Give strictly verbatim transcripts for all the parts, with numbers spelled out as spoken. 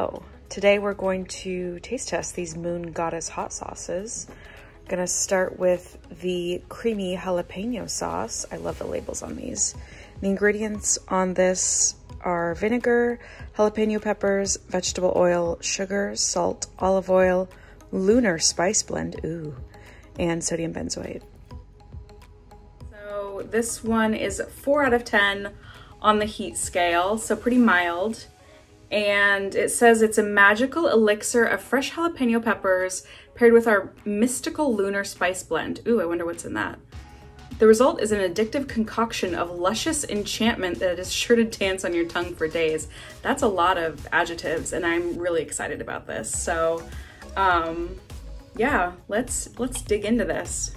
So today we're going to taste test these Moon Goddess hot sauces. I'm gonna start with the Creamy Jalapeño sauce. I love the labels on these. The ingredients on this are vinegar, jalapeno peppers, vegetable oil, sugar, salt, olive oil, lunar spice blend, ooh, and sodium benzoate. So this one is four out of ten on the heat scale, so pretty mild. And it says it's a magical elixir of fresh jalapeno peppers paired with our mystical lunar spice blend. Ooh, I wonder what's in that. The result is an addictive concoction of luscious enchantment that is sure to dance on your tongue for days. That's a lot of adjectives, and I'm really excited about this. So, um, yeah, let's let's dig into this.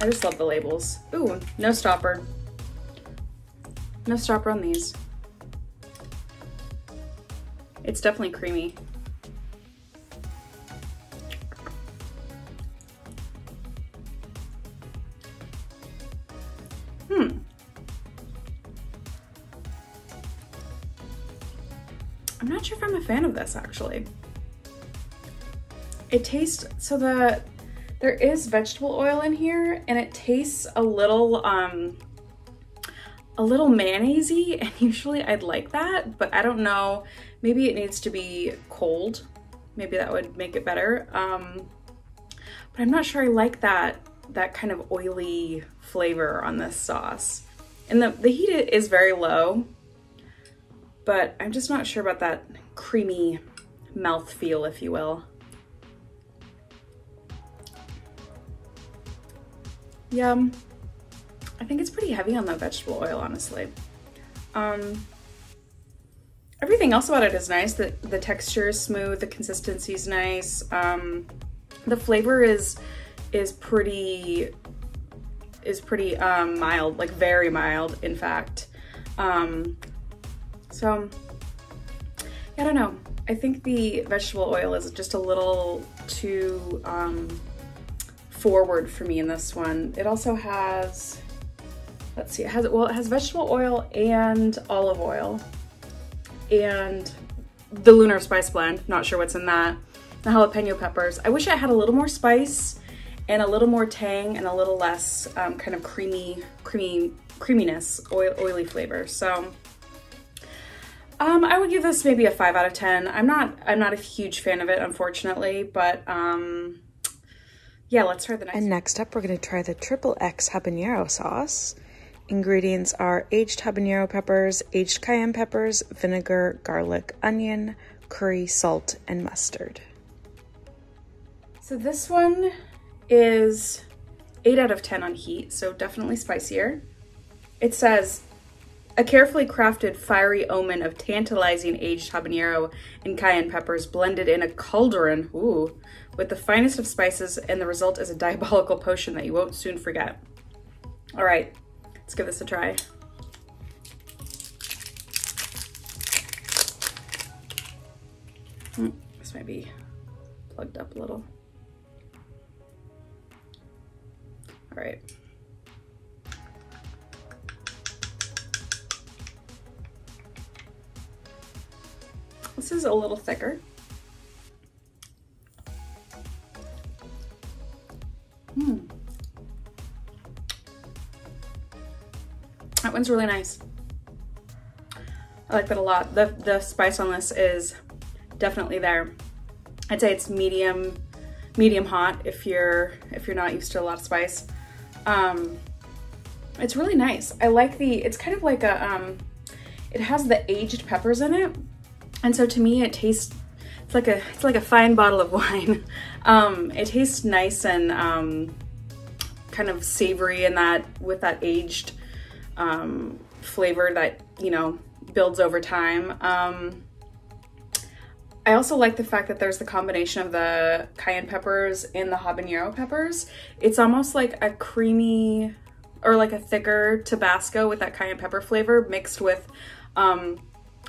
I just love the labels. Ooh, no stopper. No stopper on these. It's definitely creamy. Hmm. I'm not sure if I'm a fan of this, actually. It tastes, so the, there is vegetable oil in here, and it tastes a little, um, a little mayonnaise-y, and usually I'd like that, but I don't know, maybe it needs to be cold. Maybe that would make it better. Um, but I'm not sure I like that, that kind of oily flavor on this sauce. And the, the heat is very low, but I'm just not sure about that creamy mouthfeel, if you will. Yum. I think it's pretty heavy on the vegetable oil, honestly. Um, everything else about it is nice. The, the texture is smooth, the consistency is nice. Um, the flavor is is pretty is pretty um, mild, like very mild, in fact. Um, so, yeah, I don't know. I think the vegetable oil is just a little too um, forward for me in this one. It also has, let's see, it has, well, it has vegetable oil and olive oil and the lunar spice blend. Not sure what's in that. The jalapeno peppers. I wish I had a little more spice and a little more tang and a little less um, kind of creamy, creamy, creaminess, oil, oily flavor. So um, I would give this maybe a five out of ten. I'm not, I'm not a huge fan of it, unfortunately, but um, yeah, let's try the next. And next up, we're gonna try the triple X Habanero sauce. Ingredients are aged habanero peppers, aged cayenne peppers, vinegar, garlic, onion, curry, salt, and mustard. So this one is eight out of ten on heat, so definitely spicier. It says, a carefully crafted fiery omen of tantalizing aged habanero and cayenne peppers blended in a cauldron, ooh, with the finest of spices, and the result is a diabolical potion that you won't soon forget. All right. Let's give this a try. Mm, this might be plugged up a little. All right. This is a little thicker. Hmm. That one's really nice. I like that a lot. The, the spice on this is definitely there. I'd say it's medium, medium hot if you're if you're not used to a lot of spice. Um, it's really nice. I like the, it's kind of like a, um, it has the aged peppers in it. And so to me it tastes, it's like a, it's like a fine bottle of wine. Um, it tastes nice and um, kind of savory in that, with that aged Um, flavor that, you know, builds over time. Um, I also like the fact that there's the combination of the cayenne peppers and the habanero peppers. It's almost like a creamy or like a thicker Tabasco with that cayenne pepper flavor mixed with um,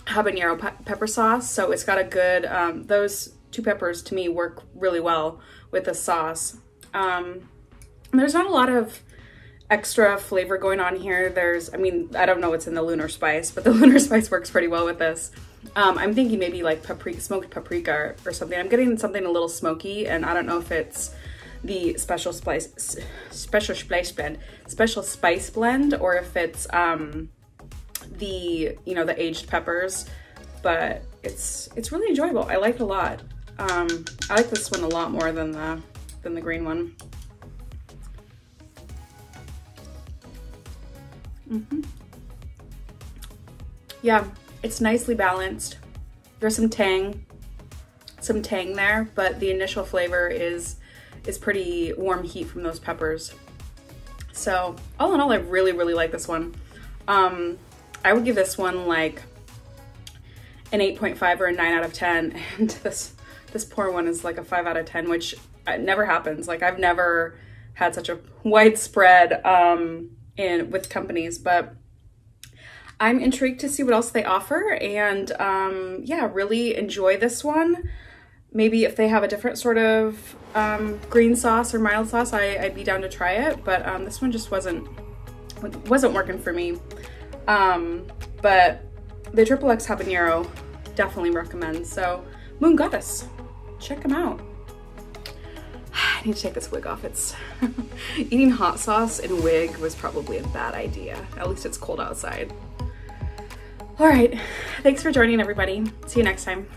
habanero pe pepper sauce. So it's got a good, um, those two peppers to me work really well with the sauce. Um, there's not a lot of extra flavor going on here. There's, I mean, I don't know what's in the lunar spice, but the lunar spice works pretty well with this. Um, I'm thinking maybe like paprika, smoked paprika or, or something. I'm getting something a little smoky, and I don't know if it's the special spice, special spice blend, special spice blend, or if it's um, the, you know, the aged peppers. But it's it's really enjoyable. I like it a lot. Um, I like this one a lot more than the than the green one. Mm-hmm. Yeah, it's nicely balanced. There's some tang, some tang there, but the initial flavor is is pretty warm heat from those peppers. So all in all, I really, really like this one. Um, I would give this one like an eight point five or a nine out of ten, and this this poor one is like a five out of ten, which never happens. Like, I've never had such a widespread um, in with companies, but I'm intrigued to see what else they offer, and um, yeah, really enjoy this one. Maybe if they have a different sort of um, green sauce or mild sauce, I, I'd be down to try it, but um, this one just wasn't wasn't working for me. Um, but the triple X Habanero, definitely recommend. So Moon Goddess, check them out. I need to take this wig off. It's eating hot sauce in wig was probably a bad idea. At least it's cold outside. All right, thanks for joining, everybody. See you next time.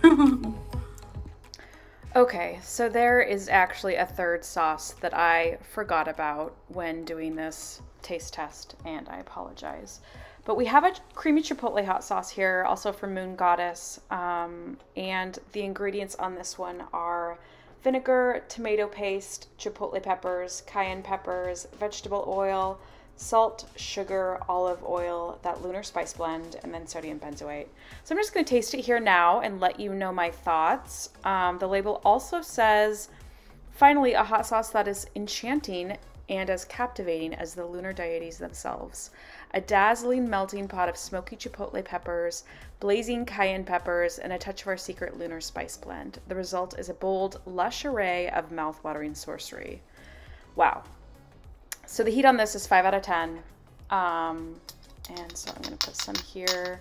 Okay, so there is actually a third sauce that I forgot about when doing this taste test, and I apologize. But we have a creamy chipotle hot sauce here, also from Moon Goddess, um, and the ingredients on this one are vinegar, tomato paste, chipotle peppers, cayenne peppers, vegetable oil, salt, sugar, olive oil, that lunar spice blend, and then sodium benzoate. So I'm just going to taste it here now and let you know my thoughts. Um, the label also says, finally, a hot sauce that is enchanting and as captivating as the lunar deities themselves. A dazzling melting pot of smoky chipotle peppers, blazing cayenne peppers, and a touch of our secret lunar spice blend. The result is a bold, lush array of mouthwatering sorcery. Wow. So the heat on this is five out of ten. Um, and so I'm gonna put some here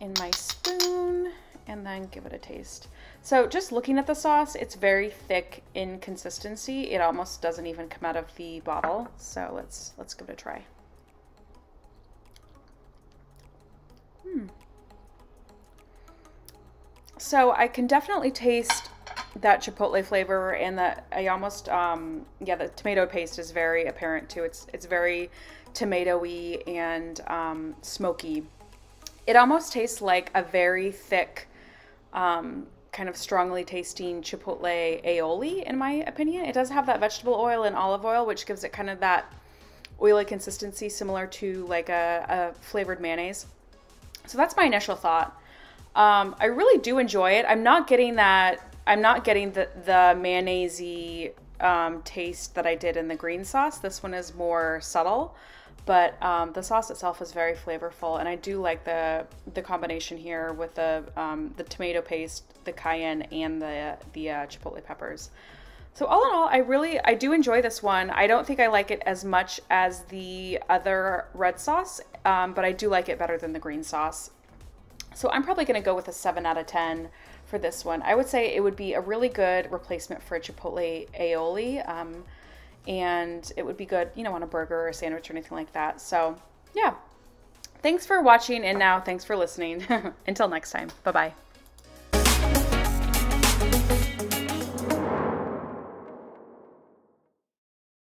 in my spoon and then give it a taste. So just looking at the sauce, it's very thick in consistency. It almost doesn't even come out of the bottle. So let's, let's give it a try. Hmm. So I can definitely taste that chipotle flavor, and that I almost, um, yeah, the tomato paste is very apparent too. It's, it's very tomatoey and um, smoky. It almost tastes like a very thick, um, kind of strongly tasting chipotle aioli, in my opinion. It does have that vegetable oil and olive oil, which gives it kind of that oily consistency, similar to like a, a flavored mayonnaise. So that's my initial thought. Um, I really do enjoy it. I'm not getting that I'm not getting the, the mayonnaise-y um, taste that I did in the green sauce. This one is more subtle, but um, the sauce itself is very flavorful, and I do like the the combination here with the um, the tomato paste, the cayenne, and the the uh, chipotle peppers. So all in all, I really I do enjoy this one. I don't think I like it as much as the other red sauce, um, but I do like it better than the green sauce. So I'm probably going to go with a seven out of ten for this one. I would say it would be a really good replacement for a chipotle aioli, um, and it would be good, you know, on a burger or a sandwich or anything like that. So yeah, thanks for watching, and now thanks for listening. Until next time, bye-bye.